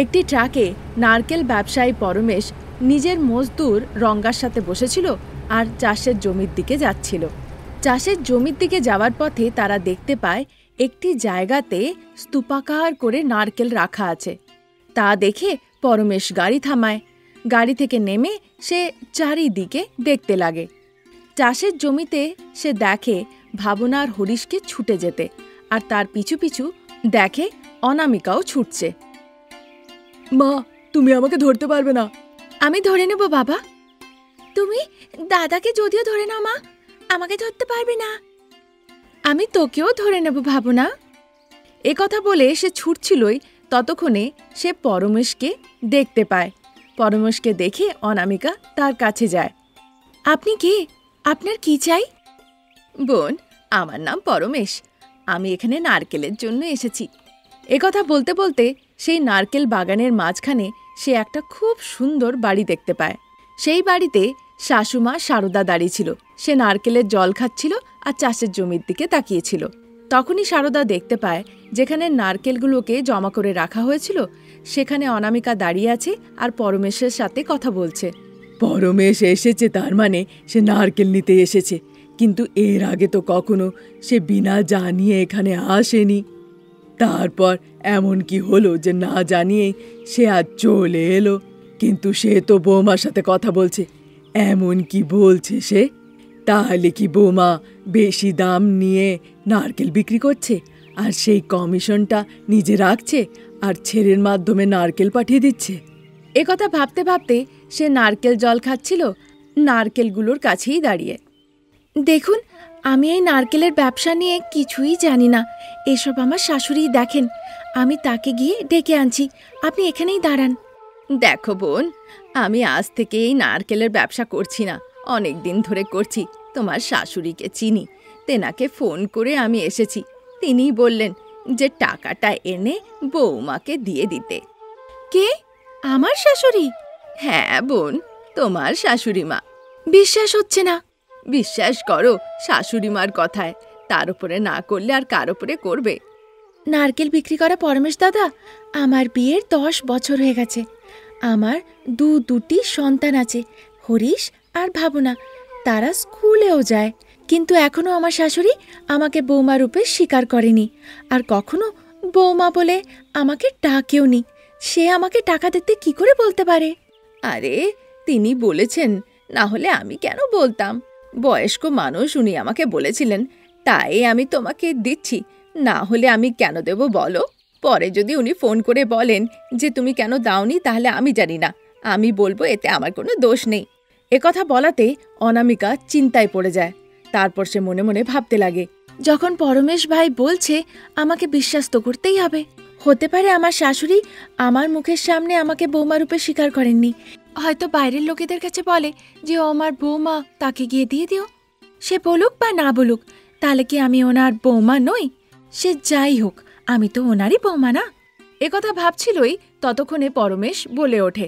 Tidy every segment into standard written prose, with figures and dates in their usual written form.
একটি ট্রাকে নারকেল ব্যবসায়ী পরমেশ নিজের মজদুর রঙার সাথে বসেছিল আর চাষের জমির দিকে যাচ্ছিল। চাষের জমির দিকে যাওয়ার পথে তারা দেখতে পায় একটি জায়গাতে স্তূপাকার করে নারকেল রাখা আছে। তা দেখে পরমেশ গাড়ি থামায়। গাড়ি থেকে নেমে সে চারিদিকে দেখতে লাগে। চাষের জমিতে সে দেখে ভাবনা আর হরিশকে ছুটে যেতে, আর তার পিছু পিছু দেখে অনামিকাও ছুটছে। মা, তুমি আমাকে ধরতে পারবে না। আমি ধরে নেব বাবা। তুমি দাদাকে যদিও ধরে নাও মা, আমাকে ধরতে পারবে না। আমি তোকেও ধরে নেব ভাবনা। এ কথা বলে সে ছুটছিলই, ততক্ষণে সে পরমেশকে দেখতে পায়। পরমেশকে দেখে অনামিকা তার কাছে যায়। আপনি কে? আপনার কি চাই? বোন, আমার নাম পরমেশ। আমি এখানে নারকেলের জন্য এসেছি। এ কথা বলতে বলতে সেই নারকেল বাগানের মাঝখানে সে একটা খুব সুন্দর বাড়ি দেখতে পায়। সেই বাড়িতে শাশুমা সারদা দাঁড়িয়ে ছিল। সে নারকেলের জল খাচ্ছিল আর চাষের জমির দিকে তাকিয়েছিল। তখনই সারদা দেখতে পায় যেখানে নারকেলগুলোকে জমা করে রাখা হয়েছিল সেখানে অনামিকা দাঁড়িয়ে আছে আর পরমেশের সাথে কথা বলছে। পরমেশ এসেছে, তার মানে সে নারকেল নিতে এসেছে, কিন্তু এর আগে তো কখনো সে বিনা জানিয়ে এখানে আসেনি। তারপর এমন কি হলো যে না জানিয়ে সে আজ চলে এলো? কিন্তু সে তো বৌমার সাথে কথা বলছে। এমন কি বলছে সে? তাহলে কি বৌমা বেশি দাম নিয়ে নারকেল বিক্রি করছে আর সেই কমিশনটা নিজে রাখছে আর ছেলের মাধ্যমে নারকেল পাঠিয়ে দিচ্ছে? একথা ভাবতে ভাবতে সে নারকেল জল খাচ্ছিল নারকেলগুলোর কাছেই দাঁড়িয়ে। দেখুন, আমি এই নারকেলের ব্যবসা নিয়ে কিছুই জানি না। এসব আমার শাশুড়ি দেখেন। আমি তাকে গিয়ে ডেকে আনছি, আপনি এখানেই দাঁড়ান। দেখো বোন, আমি আজ থেকে এই নারকেলের ব্যবসা করছি না, অনেক দিন ধরে করছি। তোমার শাশুড়িকে চিনি, তেনাকে ফোন করে আমি এসেছি। তিনি বললেন যে টাকাটা এনে বৌমাকে দিয়ে দিতে। কে? আমার শাশুড়ি? হ্যাঁ বোন, তোমার শাশুড়ি মা। বিশ্বাস হচ্ছে না। বিশ্বাস করো শাশুড়ি মার কথায়, তার উপরে না করলে আর কার উপরে করবে? নারকেল বিক্রি করা পরমেশ দাদা, আমার বিয়ের 10 বছর হয়ে গেছে। আমার 2টি সন্তান আছে, হরিশ আর ভাবনা। তারা স্কুলেও যায়, কিন্তু এখনও আমার শাশুড়ি আমাকে বৌমা রূপে স্বীকার করেনি আর কখনো বৌমা বলে আমাকে ডাকেও নি। সে আমাকে টাকা দিতে কি করে বলতে পারে? আরে তিনি বলেছেন, না হলে আমি কেন বলতাম? বয়স্ক মানুষ, উনি আমাকে বলেছিলেন, তাই আমি তোমাকে দিচ্ছি। না হলে আমি কেন দেব বলো? পরে যদি উনি ফোন করে বলেন যে তুমি কেন দাওনি, তাহলে আমি জানি না। আমি বলবো এতে আমার কোনো দোষ নেই। একথা বলাতে অনামিকা চিন্তায় পড়ে যায়। তারপর সে মনে মনে ভাবতে লাগে, যখন পরমেশ ভাই বলছে আমাকে বিশ্বাস তো করতেই হবে। হতে পারে আমার শাশুড়ি আমার মুখের সামনে আমাকে বৌমা রূপে স্বীকার করেননি। হয়তো বাইরের লোকেদের কাছে বলে যে ও আমার বৌমা, তাকে গিয়ে দিয়ে দিও। সে বলুক বা না বলুক, তাহলে কি আমি ওনার বৌমা নই? সে যাই হোক, আমি তো ওনারই বৌমা না। একথা ভাবছিলই, ততক্ষণে পরমেশ বলে ওঠে,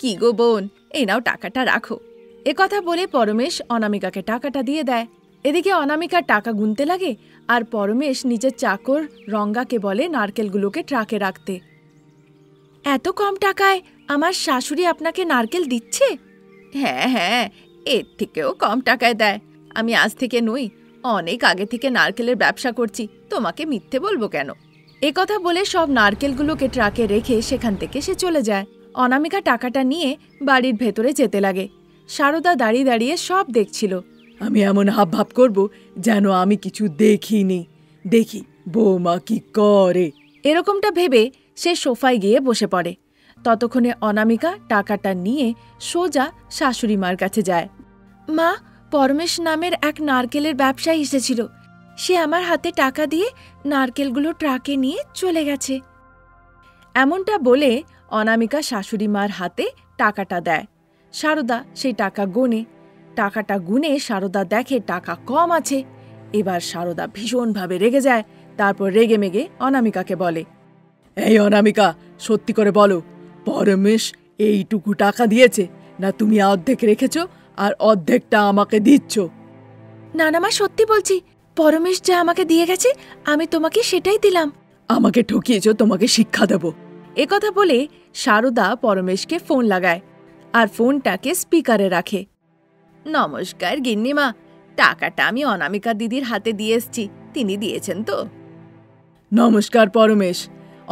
কি গো বোন, এ নাও টাকাটা রাখো। একথা বলে পরমেশ অনামিকাকে টাকাটা দিয়ে দেয়। এদিকে অনামিকা টাকা গুনতে লাগে আর পরমেশ নিজের চাকর রঙ্গাকে বলে নারকেলগুলোকে ট্রাকে রাখতে। এত কম টাকায় আমার শাশুড়ি আপনাকে নারকেল দিচ্ছে? হ্যাঁ হ্যাঁ, এর থেকেও কম টাকায় দেয়। আমি আজ থেকে নই, অনেক আগে থেকে নারকেলের ব্যবসা করছি, তোমাকে মিথ্যে বলবো কেন? একথা বলে সব নারকেলগুলোকে ট্রাকে রেখে সেখান থেকে সে চলে যায়। অনামিকা টাকাটা নিয়ে বাড়ির ভেতরে যেতে লাগে। সারদা দাঁড়িয়ে দাঁড়িয়ে সব দেখছিল। আমি এমন হাব ভাব করব যেন আমি কিছু দেখিনি, দেখি বৌমা কি করে। এরকমটা ভেবে সে সোফায় গিয়ে বসে পড়ে। ততক্ষণে অনামিকা টাকাটা নিয়ে সোজা শাশুড়ি মার কাছে যায়। মা, পরমেশ নামের এক নারকেলের ব্যবসায়ী এসেছিল। সে আমার হাতে টাকা দিয়ে নারকেলগুলো ট্রাকে নিয়ে চলে গেছে। এমনটা বলে অনামিকা শাশুড়ি মার হাতে টাকাটা দেয়। সারদা সেই টাকা গোনে। টাকাটা গুনে সারদা দেখে টাকা কম আছে। এবার সারদা ভীষণভাবে রেগে যায়। তারপর রেগে মেগে অনামিকাকে বলে, এই অনামিকা, সত্যি করে বলো, পরমেশ এইটুকু টাকা দিয়েছে না তুমি অর্ধেক রেখেছ আর অর্ধেকটা আমাকে দিচ্ছ? না না মা, সত্যি বলছি। পরমেশ যা আমাকে দিয়ে গেছে আমি তোমাকে সেটাই দিলাম। আমাকে ঠকিয়েছ, তোমাকে শিক্ষা দেব। একথা বলে সারদা পরমেশকে ফোন লাগায় আর ফোনটাকে স্পিকারে রাখে। নমস্কার গিন্নিমা, টাকাটা আমি অনামিকা দিদির হাতে দিয়ে এসছি, তিনি দিয়েছেন তো? নমস্কার পরমেশ,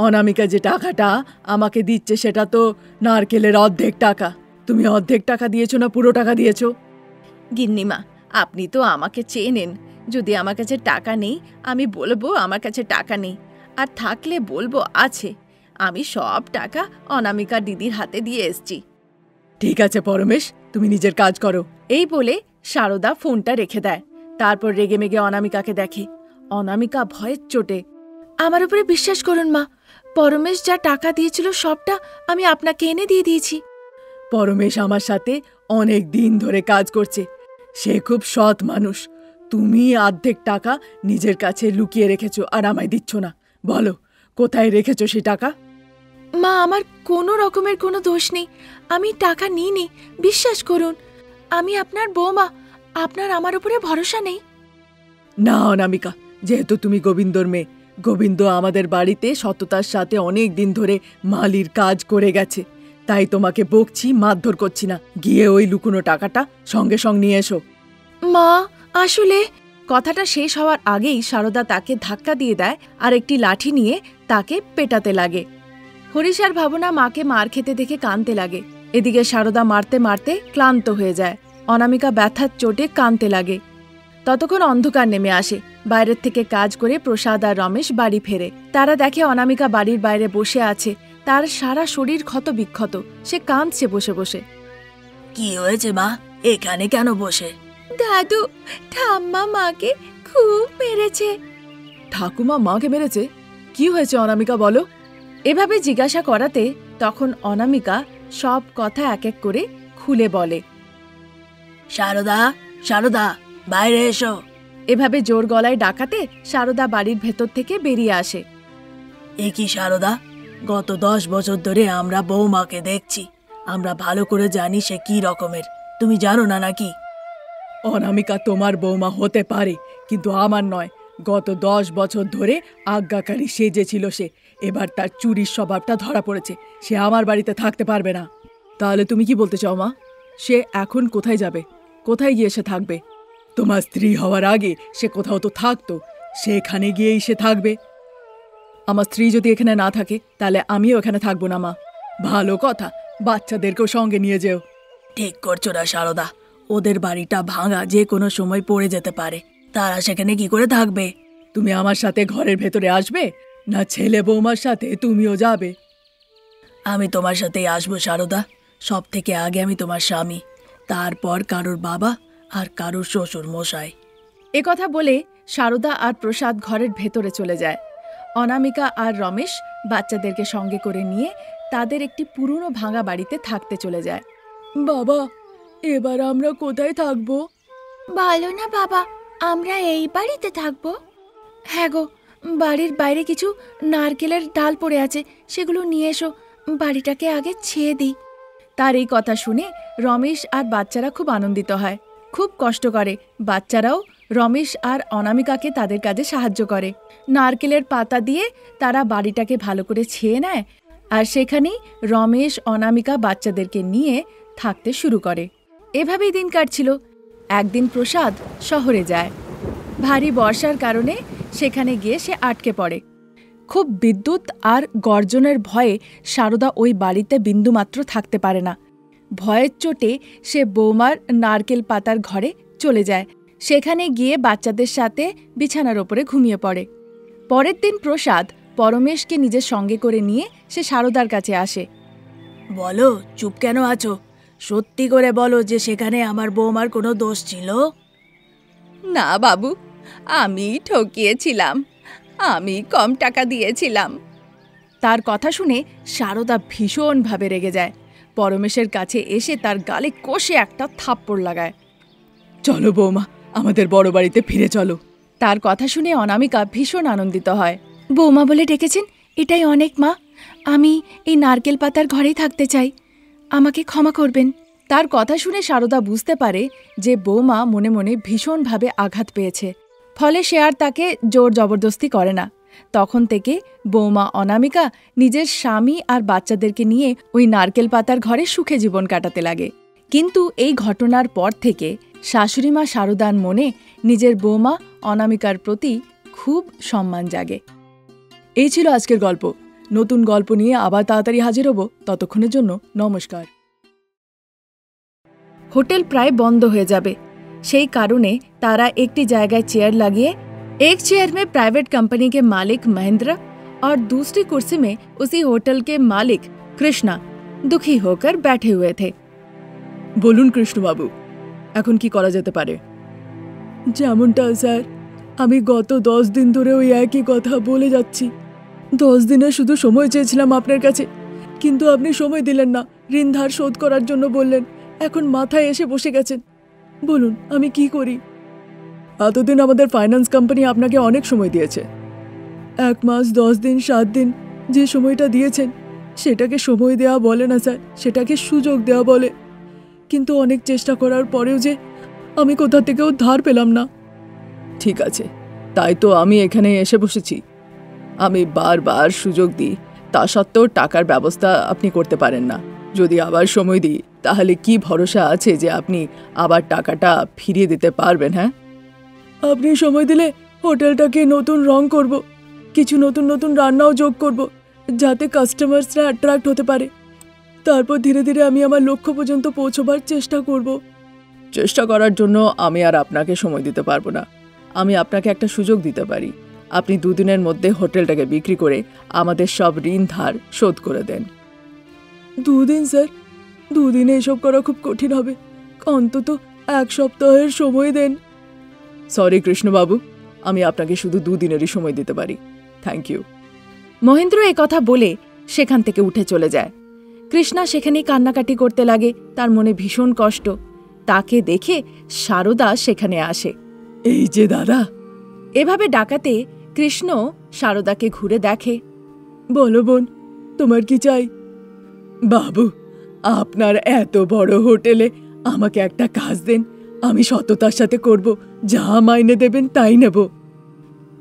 অনামিকা যে টাকাটা আমাকে দিচ্ছে সেটা তো নারকেলের অর্ধেক টাকা। তুমি অর্ধেক টাকা দিয়েছো না পুরো টাকা দিয়েছো? গিন্নিমা, আপনি তো আমাকে চেনেন, যদি আমার কাছে টাকা নেই আমি বলবো আমার কাছে টাকা নেই, আর থাকলে বলবো আছে। আমি সব টাকা অনামিকা দিদির হাতে দিয়ে এসছি। ঠিক আছে পরমেশ, তুমি নিজের কাজ করো। এই বলে সারদা ফোনটা রেখে দেয়। তারপর রেগেমেগে অনামিকাকে দেখে। অনামিকা ভয়ের চোটে, আমার উপরে বিশ্বাস করুন মা, পরমেশ যা টাকা দিয়েছিল সবটা আমি আপনাকে এনে দিয়ে দিয়েছি। পরমেশ আমার সাথে অনেক দিন ধরে কাজ করছে, সে খুব সৎ মানুষ। তুমি অর্ধেক টাকা নিজের কাছে লুকিয়ে রেখেছো আর আমায় দিচ্ছ না, বলো কোথায় রেখেছো সে টাকা? মা, আমার কোনো রকমের কোনো দোষ নেই, আমি টাকা নিইনি, বিশ্বাস করুন। আমি আপনার বৌমা, আপনার আমার উপরে ভরসা নেই। না অনামিকা, যেহেতু তুমি গোবিন্দর মেয়ে, গোবিন্দ আমাদের বাড়িতে সততার সাথে অনেক দিন ধরে মালির কাজ করে গেছে, তাই তোমাকে বকছি, মারধর করছি না। গিয়ে ওই লুকোনো টাকাটা সঙ্গে সঙ্গে নিয়ে এসো। মা, আসলে কথাটা শেষ হওয়ার আগেই সারদা তাকে ধাক্কা দিয়ে দেয় আর একটি লাঠি নিয়ে তাকে পেটাতে লাগে। হরিশ আর ভাবনা মাকে মার খেতে দেখে কাঁদতে লাগে। এদিকে সারদা মারতে মারতে ক্লান্ত হয়ে যায়, অনামিকা ব্যথার চোটে কাঁদতে লাগে। ততক্ষণ অন্ধকার নেমে আসে। বাইরের থেকে কাজ করে প্রসাদ আর রমেশ বাড়ি ফেরে। তারা দেখে অনামিকা বাড়ির বাইরে বসে আছে, তার সারা শরীর ক্ষত বিক্ষত, সে কাঁদছে বসে বসে। কি হয়েছে মা, এখানে কেন বসে? দাদু ঠাম্মা মাকে খুব মেরেছে। ঠাকুমা মাকে মেরেছে? কি হয়েছে অনামিকা বলো। এভাবে জিজ্ঞাসা করাতে তখন অনামিকা সব কথা এক এক করে খুলে বলে। সারদা, সারদা বাইরে এসো। এভাবে জোর গলায় ডাকাতে সারদা বাড়ির ভেতর থেকে বেরিয়ে আসে। এ কি সারদা, গত 10 বছর ধরে আমরা বৌমাকে দেখছি, আমরা ভালো করে জানি সে কি রকমের, তুমি জানো না নাকি? অনামিকা তোমার বৌমা হতে পারে, কিন্তু আমার নয়। গত 10 বছর ধরে আজ্ঞাকারী সেজেছিল সে, এবার তার চুরির স্বভাবটা ধরা পড়েছে, সে আমার বাড়িতে থাকতে পারবে না। তাহলে তুমি কি বলতে চাও মা, সে এখন কোথায় যাবে, কোথায় গিয়ে সে থাকবে? তোমার স্ত্রী হওয়ার আগে সে কোথাও তো থাকতো, সেখানে গিয়েই সে থাকবে। আমার স্ত্রী যদি এখানে না থাকে তাহলে আমিও এখানে থাকবো না মা। ভালো কথা, বাচ্চাদেরকেও সঙ্গে নিয়ে যেও। ঠিক করছো না সারদা, ওদের বাড়িটা ভাঙা, যে কোনো সময় পড়ে যেতে পারে, তারা সেখানে কি করে থাকবে? তুমি আমার সাথে ঘরের ভেতরে আসবে, না ছেলে বৌমার সাথে তুমিও যাবে? আমি তোমার সাথেই আসবো সারদা। সব থেকে আগে আমি তোমার স্বামী, তারপর কারোর বাবা আর কারোর শ্বশুর মশাই। একথা বলে সারদা আর প্রসাদ ঘরের ভেতরে চলে যায়। অনামিকা আর রমেশ বাচ্চাদেরকে সঙ্গে করে নিয়ে তাদের একটি পুরনো ভাঙা বাড়িতে থাকতে চলে যায়। বাবা, এবার আমরা কোথায় থাকবো? বলো না বাবা, আমরা এই বাড়িতে থাকবো। হ্যাঁ গো, বাড়ির বাইরে কিছু নারকেলের ডাল পড়ে আছে, সেগুলো নিয়ে এসো, বাড়িটাকে আগে ছেয়ে দিই। তার এই কথা শুনে রমেশ আর বাচ্চারা খুব আনন্দিত হয়, খুব কষ্ট করে। বাচ্চারাও রমেশ আর অনামিকাকে তাদের কাজে সাহায্য করে। নারকেলের পাতা দিয়ে তারা বাড়িটাকে ভালো করে ছেয়ে নেয় আর সেখানেই রমেশ অনামিকা বাচ্চাদেরকে নিয়ে থাকতে শুরু করে। এভাবেই দিন কাটছিল। একদিন প্রসাদ শহরে যায়। ভারী বর্ষার কারণে সেখানে গিয়ে সে আটকে পড়ে। খুব বিদ্যুৎ আর গর্জনের ভয়ে সারদা ওই বাড়িতে বিন্দুমাত্র থাকতে পারে না। ভয়ের চোটে সে বৌমার নারকেল পাতার ঘরে চলে যায়, সেখানে গিয়ে বাচ্চাদের সাথে বিছানার ওপরে ঘুমিয়ে পড়ে। পরের দিন প্রসাদ পরমেশকে নিজের সঙ্গে করে নিয়ে সে সারদার কাছে আসে। বলো, চুপ কেন আছো? সত্যি করে বলো যে সেখানে আমার বৌমার কোনো দোষ ছিল না। বাবু, আমি ঠকিয়েছিলাম, আমি কম টাকা দিয়েছিলাম। তার কথা শুনে সারদা ভীষণভাবে রেগে যায়। পরমেশের কাছে এসে তার গালে কষে একটা থাপ্পড় লাগায়। চলো বৌমা, আমাদের বড় বাড়িতে ফিরে চলো। তার কথা শুনে অনামিকা ভীষণ আনন্দিত হয়। বৌমা বলে ডেকেছেন, এটাই অনেক মা। আমি এই নারকেল পাতার ঘরেই থাকতে চাই, আমাকে ক্ষমা করবেন। তার কথা শুনে সারদা বুঝতে পারে যে বৌমা মনে মনে ভীষণভাবে আঘাত পেয়েছে, ফলে সে আর তাকে জোর জবরদস্তি করে না। তখন থেকে বৌমা অনামিকা নিজের স্বামী আর বাচ্চাদেরকে নিয়ে ওই নারকেল পাতার ঘরে সুখে জীবন কাটাতে লাগে। কিন্তু এই ঘটনার পর থেকে শাশুড়িমা সারদার মনে নিজের বৌমা অনামিকার প্রতি খুব সম্মান জাগে। এই ছিল আজকের গল্প। নতুন গল্প নিয়ে আবার তাড়াতাড়ি হাজির হব, ততক্ষণের জন্য নমস্কার। হোটেল প্রায় বন্ধ হয়ে যাবে, সেই কারণে তারা একটি জায়গায় চেয়ার লাগিয়ে एक चेयर में प्राइवेट कंपनी के मालिक महेंद्र और दूसरी कुर्सी में उसी होटल के मालिक कृष्णा दुखी होकर बैठे हुए थे। बोलून कृष्ण बाबू, এখন কি করা যেতে পারে? যেমনটা স্যার, আমি গত 10 দিন ধরে ওই একই কথা বলে যাচ্ছি। 10 দিনে শুধু সময় চেয়েছিলাম আপনার কাছে, কিন্তু আপনি সময় দিলেন না। ঋণ ধার শোধ করার জন্য বললেন, এখন মাথায় এসে বসে গেছেন। বলুন আমি কি করি? এতদিন আমাদের ফাইন্যান্স কোম্পানি আপনাকে অনেক সময় দিয়েছে, 1 মাস 10 দিন 7 দিন যে সময়টা দিয়েছেন সেটাকে সময় দেওয়া বলে না স্যার, সেটাকে সুযোগ দেওয়া বলে। কিন্তু অনেক চেষ্টা করার পরেও যে আমি কোথা থেকেও ধার পেলাম না। ঠিক আছে, তাই তো আমি এখানে এসে বসেছি। আমি বারবার সুযোগ দিই, তা সত্ত্বেও টাকার ব্যবস্থা আপনি করতে পারেন না। যদি আবার সময় দিই তাহলে কি ভরসা আছে যে আপনি আবার টাকাটা ফিরিয়ে দিতে পারবেন? হ্যাঁ, আপনি সময় দিলে হোটেলটাকে নতুন রং করব, কিছু নতুন নতুন রান্নাও যোগ করব, যাতে কাস্টমার্সরা অ্যাট্রাক্ট হতে পারে। তারপর ধীরে ধীরে আমি আমার লক্ষ্য পর্যন্ত পৌঁছবার চেষ্টা করব। চেষ্টা করার জন্য আমি আর আপনাকে সময় দিতে পারবো না। আমি আপনাকে একটা সুযোগ দিতে পারি, আপনি 2 দিনের মধ্যে হোটেলটাকে বিক্রি করে আমাদের সব ঋণ ধার শোধ করে দেন। 2 দিন স্যার? 2 দিনে এসব করা খুব কঠিন হবে, অন্তত 1 সপ্তাহের সময় দেন। সরি কৃষ্ণবাবু, আমি আপনাকে শুধু 2 দিনেরই সময় দিতে পারি। Thank you. মহেন্দ্র এ কথা বলে সেখান থেকে উঠে চলে যায়। কৃষ্ণা সেখানেই কান্নাকাটি করতে লাগে, তার মনে ভীষণ কষ্ট। তাকে দেখে সারদা সেখানে আসে। এই যে দাদা, এভাবে ডাকাতে কৃষ্ণ সারদাকে ঘুরে দেখে। বলো বোন, তোমার কি চাই? বাবু, আপনার এত বড় হোটেলে আমাকে একটা কাজ দেন, আমি সততার সাথে করব, যা মাইনে দেবেন তাই নেব।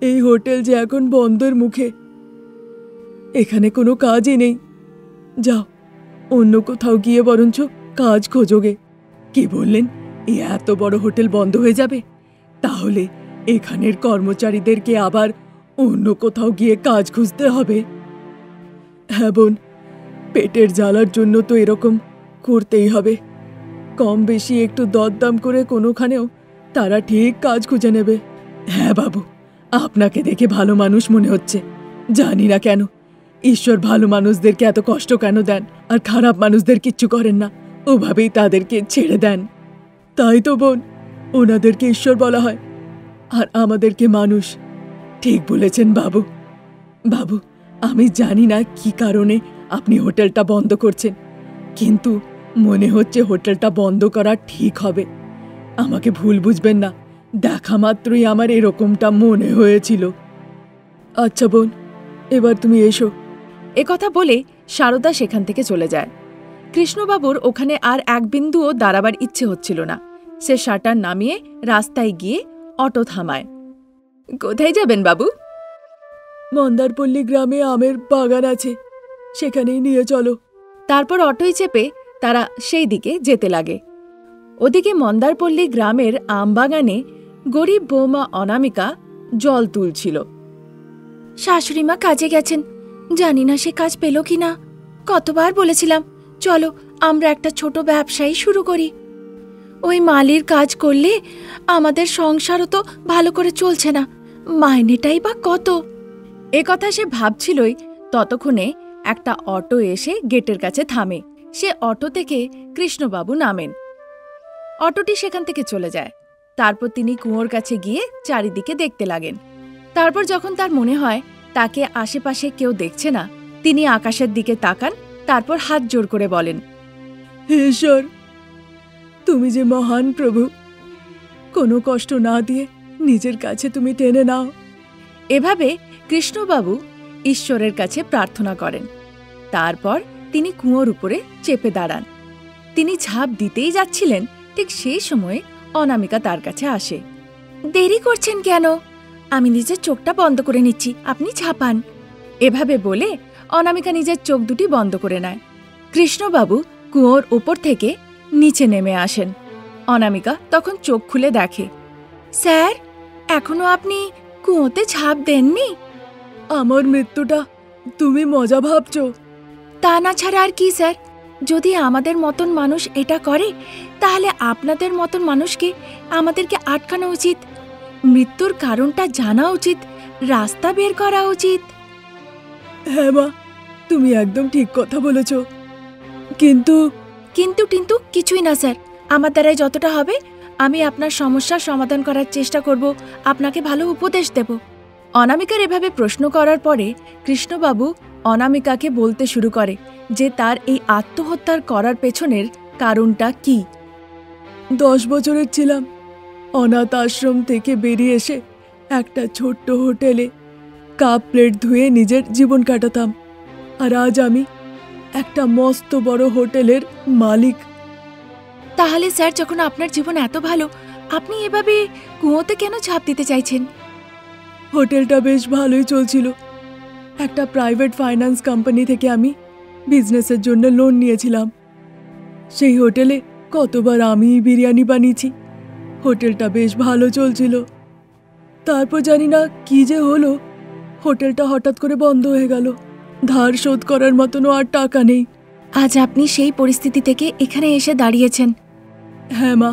এই হোটেল যে এখন বন্ধের মুখে, এখানে কোনো কাজই নেই। যাও অন্য কোথাও গিয়ে বরঞ্চ কাজ খোঁজোগে। কে বললেন এই এত বড় হোটেল বন্ধ হয়ে যাবে? তাহলে এখানের কর্মচারীদেরকে আবার অন্য কোথাও গিয়ে কাজ খুঁজতে হবে। হ্যাঁ বোন, পেটের জ্বালার জন্য তো এরকম করতেই হবে। কম বেশি একটু দরদাম করে কোনোখানেও তারা ঠিক কাজ খুঁজে নেবে। হ্যাঁ বাবু, আপনাকে দেখে ভালো মানুষ মনে হচ্ছে, জানি না কেন। ঈশ্বর ভালো মানুষদেরকে এত কষ্ট কেন দেন, আর খারাপ মানুষদের কিচ্ছু করেন না, ওভাবেই তাদেরকে ছেড়ে দেন। তাই তো বোন, ওনাদেরকে ঈশ্বর বলা হয়, আর আমাদেরকে মানুষ। ঠিক বলেছেন বাবু। বাবু, আমি জানি না কি কারণে আপনি হোটেলটা বন্ধ করছেন, কিন্তু মনে হচ্ছে হোটেলটা বন্ধ করা ঠিক হবে। আমাকে ভুল বুঝবেন না, দেখা মাত্রই আমার এরকমটা মনে হয়েছিল। আচ্ছা বোন, এবার তুমি এসো। একথা বলে সারদা সেখান থেকে চলে যায়। কৃষ্ণবাবুর ওখানে আর এক বিন্দুও দাঁড়াবার ইচ্ছে হচ্ছিল না। সে শাটার নামিয়ে রাস্তায় গিয়ে অটো থামায়। কোথায় যাবেন বাবু? মন্দারপল্লী গ্রামে আমের বাগান আছে, সেখানেই নিয়ে চলো। তারপর অটোয় চেপে তারা সেই দিকে যেতে লাগে। ওদিকে মন্দারপল্লী গ্রামের আমবাগানে গরিব বৌমা অনামিকা জল তুলছিল। শাশুড়িমা কাজে গেছেন, জানি না সে কাজ পেল কি না। কতবার বলেছিলাম চলো আমরা একটা ছোট ব্যবসায়ী শুরু করি। ওই মালির কাজ করলে আমাদের সংসারও তো ভালো করে চলছে না, মাইনেটাই বা কত। এ কথা সে ভাবছিলই, ততক্ষণে একটা অটো এসে গেটের কাছে থামে। সে অটো থেকে কৃষ্ণবাবু নামেন। অটোটি সেখান থেকে চলে যায়। তারপর তিনি কুঁয়োর কাছে গিয়ে চারিদিকে দেখতে লাগেন। তারপর যখন তার মনে হয় তাকে আশেপাশে কেউ দেখছে না, তিনি আকাশের দিকে তাকান, তারপর হাত জোড় করে বলেন, হে ঈশ্বর, তুমি যে মহান প্রভু, কোনো কষ্ট না দিয়ে নিজের কাছে তুমি টেনে নাও। এভাবে কৃষ্ণবাবু ঈশ্বরের কাছে প্রার্থনা করেন। তারপর তিনি কুঁয়োর উপরে চেপে দাঁড়ান। তিনি ঝাঁপ দিতেই যাচ্ছিলেন, ঠিক সেই সময়ে অনামিকা তার কাছে আসে। দেরি করছেন কেন? আমি নিজের চোখটা বন্ধ করে নিচ্ছি, আপনি ঝাঁপান। এভাবে বলে অনামিকা নিজের চোখ দুটি বন্ধ করে নেয়। কৃষ্ণবাবু কুয়োর উপর থেকে নিচে নেমে আসেন। অনামিকা তখন চোখ খুলে দেখে, স্যার এখনো আপনি কুয়োতে ঝাঁপ দেননি? আমার মৃত্যুটা তুমি মজা ভাবছ? তা না ছাড়া আর কি স্যার, যদি আমাদের মতন মানুষ এটা করে তাহলে আপনাদের মতন মানুষকে আমাদেরকে আটকানো উচিত, মৃত্যুর কারণটা জানা উচিত, রাস্তা বের করা উচিত। হ্যাঁ মা, তুমি একদম ঠিক কথা বলেছ। কিন্তু কিন্তু কিন্তু কিছুই না স্যার, আমার দ্বারাই যতটা হবে আমি আপনার সমস্যার সমাধান করার চেষ্টা করব, আপনাকে ভালো উপদেশ দেব। অনামিকার এভাবে প্রশ্ন করার পরে কৃষ্ণবাবু অনামিকাকে বলতে শুরু করে যে তার এই আত্মহত্যার করার পেছনের কারণটা কি। 10 বছরের ছিলাম, অনাথ আশ্রম থেকে বেরিয়ে এসে একটা ছোট্ট হোটেলে কাপ প্লেট ধুয়ে নিজের জীবন কাটাতাম, আর আজ আমি একটা মস্ত বড় হোটেলের মালিক। তাহলে স্যার যখন আপনার জীবন এত ভালো, আপনি এভাবে কুয়োতে কেন ঝাঁপ দিতে চাইছেন? হোটেলটা বেশ ভালোই চলছিল, একটা প্রাইভেট ফাইন্যান্স কোম্পানি থেকে আমি বিজনেসের জন্য লোন নিয়েছিলাম। সেই হোটেলে কতবার আমি বিরিয়ানি বানিয়েছি, হোটেলটা বেশ ভালো চলছিল। তারপর জানি না কি যে হলো, হোটেলটা হঠাৎ করে বন্ধ হয়ে গেল, ধার শোধ করার মতনও আর টাকা নেই। আজ আপনি সেই পরিস্থিতি থেকে এখানে এসে দাঁড়িয়েছেন। হ্যাঁ মা,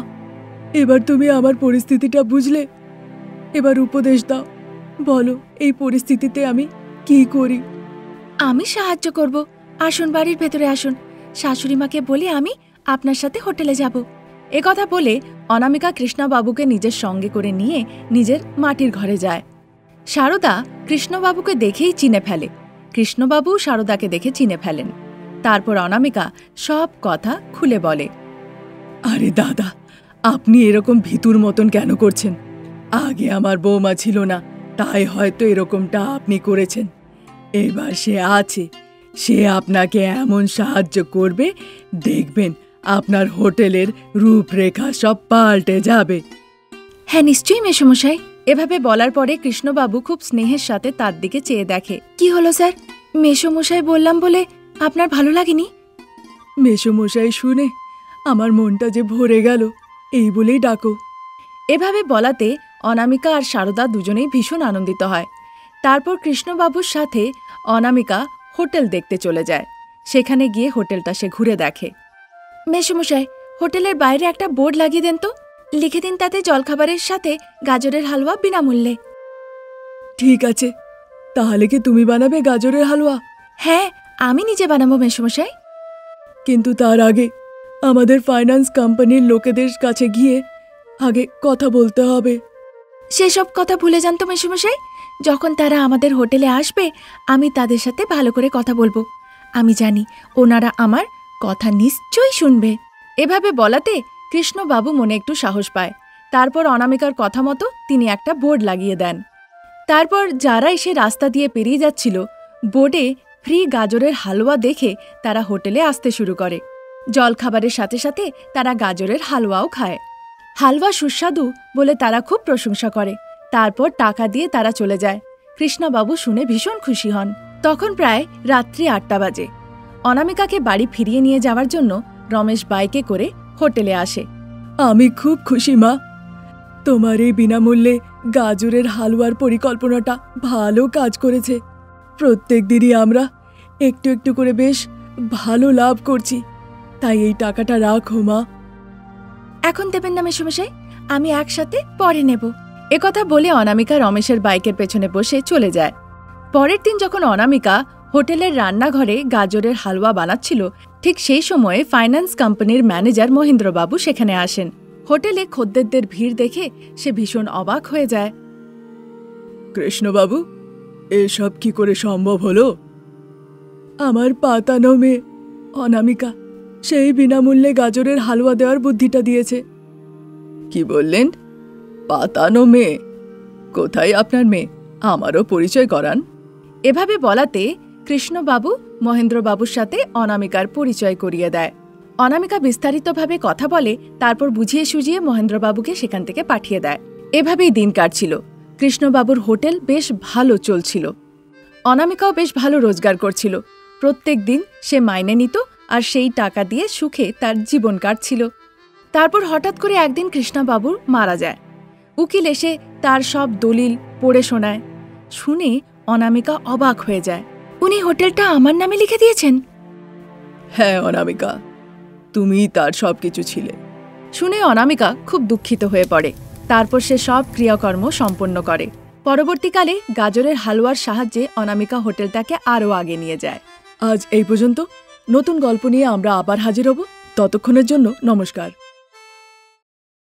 এবার তুমি আমার পরিস্থিতিটা বুঝলে, এবার উপদেশ দাও, বলো এই পরিস্থিতিতে আমি কি করি। আমি সাহায্য করব, আসুন বাড়ির ভেতরে আসুন, শাশুড়ি মাকে বলে আমি আপনার সাথে হোটেলে যাব। এ কথা বলে অনামিকা কৃষ্ণবাবুকে নিজের সঙ্গে করে নিয়ে নিজের মাটির ঘরে যায়। সারদা কৃষ্ণবাবুকে দেখেই চিনে ফেলে, কৃষ্ণবাবু সারদাকে দেখে চিনে ফেলেন। তারপর অনামিকা সব কথা খুলে বলে, আরে দাদা, আপনি এরকম ভিতুর মতন কেন করছেন? আগে আমার বৌমা ছিল না, তাই হয়তো এরকমটা আপনি করেছেন। এবার সে আছে, সে আপনাকে এমন সাহায্য করবে, দেখবেন আপনার হোটেলের রূপরেখা সব পাল্টে যাবে। হ্যাঁ নিশ্চয়ই মেসমশাই। এভাবে বলার পরে কৃষ্ণবাবু খুব স্নেহের সাথে তার দিকে চেয়ে দেখে। কি হলো স্যার, মেসমশাই বললাম বলে আপনার ভালো লাগেনি? মেসমশাই শুনে আমার মনটা যে ভরে গেল, এই বলেই ডাকো। এভাবে বলাতে অনামিকা আর সারদা দুজনেই ভীষণ আনন্দিত হয়। তারপর কৃষ্ণবাবুর সাথে অনামিকা হোটেল দেখতে চলে যায়। সেখানে গিয়ে হোটেলটা সে ঘুরে দেখে। মেসমশাই, হোটেলের বাইরে একটা বোর্ড লাগিয়ে দেন তো, লিখে দিন তাতে জলখাবারের সাথে গাজরের হালুয়া বিনামূল্যে। ঠিক আছে, তাহলে কি তুমি বানাবে গাজরের হালুয়া? হ্যাঁ আমি নিজে বানাবো মেসমশাই। কিন্তু তার আগে আমাদের ফাইন্যান্স কোম্পানির লোকেদের কাছে গিয়ে আগে কথা বলতে হবে। সেসব কথা ভুলে যান তো মেসমশাই, যখন তারা আমাদের হোটেলে আসবে আমি তাদের সাথে ভালো করে কথা বলবো, আমি জানি ওনারা আমার কথা নিশ্চয়ই শুনবে। এভাবে বলাতে কৃষ্ণবাবু মনে একটু সাহস পায়। তারপর অনামিকার কথা মতো তিনি একটা বোর্ড লাগিয়ে দেন। তারপর যারা এসে রাস্তা দিয়ে পেরিয়ে যাচ্ছিল, বোর্ডে ফ্রি গাজরের হালুয়া দেখে তারা হোটেলে আসতে শুরু করে। জলখাবারের সাথে সাথে তারা গাজরের হালুয়াও খায়। হালুয়া সুস্বাদু বলে তারা খুব প্রশংসা করে। তারপর টাকা দিয়ে তারা চলে যায়। কৃষ্ণবাবু শুনে ভীষণ খুশি হন। তখন প্রায় রাত্রি 8টা বাজে। অনামিকাকে বাড়ি ফিরিয়ে নিয়ে যাওয়ার জন্য রমেশ বাইকে করে হোটেলে আসে। আমি খুব খুশি মা, তোমার এই বিনামূল্যে গাজরের হালুয়ার পরিকল্পনাটা ভালো কাজ করেছে। প্রত্যেক দিনই আমরা একটু একটু করে বেশ ভালো লাভ করছি, তাই এই টাকাটা রাখো মা। এখন দেবেন না মেসমশাই, আমি একসাথে পরে নেব। একথা বলে অনামিকা রমেশের বাইকের পেছনে বসে চলে যায়। পরের দিন যখন অনামিকা হোটেলের রান্নাঘরে গাজরের হালুয়া বানাচ্ছিল, ঠিক সেই সময়ে ফাইন্যান্স কোম্পানির ম্যানেজার মহেন্দ্রবাবু সেখানে আসেন। হোটেলে খদ্দেরদের ভিড় দেখে সে ভীষণ অবাক হয়ে যায়। কৃষ্ণবাবু, এসব কি করে সম্ভব হলো? আমার পাতানো মেয়ে অনামিকা সেই বিনামূল্যে গাজরের হালুয়া দেওয়ার বুদ্ধিটা দিয়েছে। কি বললেন? পাতানো মেয়ে? কোথায় আপনার মেয়ে? আমারও পরিচয় করান। এভাবে বলাতে কৃষ্ণবাবু মহেন্দ্রবাবুর সাথে অনামিকার পরিচয় করিয়ে দেয়। অনামিকা বিস্তারিতভাবে কথা বলে, তারপর বুঝিয়ে সুঝিয়ে মহেন্দ্রবাবুকে সেখান থেকে পাঠিয়ে দেয়। এভাবেই দিন কাটছিল। কৃষ্ণবাবুর হোটেল বেশ ভালো চলছিল। অনামিকাও বেশ ভালো রোজগার করছিল। প্রত্যেক দিন সে মাইনে নিত আর সেই টাকা দিয়ে সুখে তার জীবন কাটছিল। তারপর হঠাৎ করে একদিন কৃষ্ণবাবুর মারা যায়। উকিল এসে তার সব দলিল পড়ে শোনায়। শুনে অনামিকা অবাক হয়ে যায়। উনি হোটেলটা আমার নামে লিখে দিয়েছেন? হ্যাঁ অনামিকা, তুমিই তার সব কিছু ছিলে। শুনে অনামিকা খুব দুঃখিত হয়ে পড়ে। তারপর সে সব ক্রিয়াকর্ম সম্পন্ন করে। পরবর্তীকালে গাজরের হালুয়ার সাহায্যে অনামিকা হোটেলটাকে আরও আগে নিয়ে যায়। আজ এই পর্যন্ত। নতুন গল্প নিয়ে আমরা আবার হাজির হব। ততক্ষণের জন্য নমস্কার।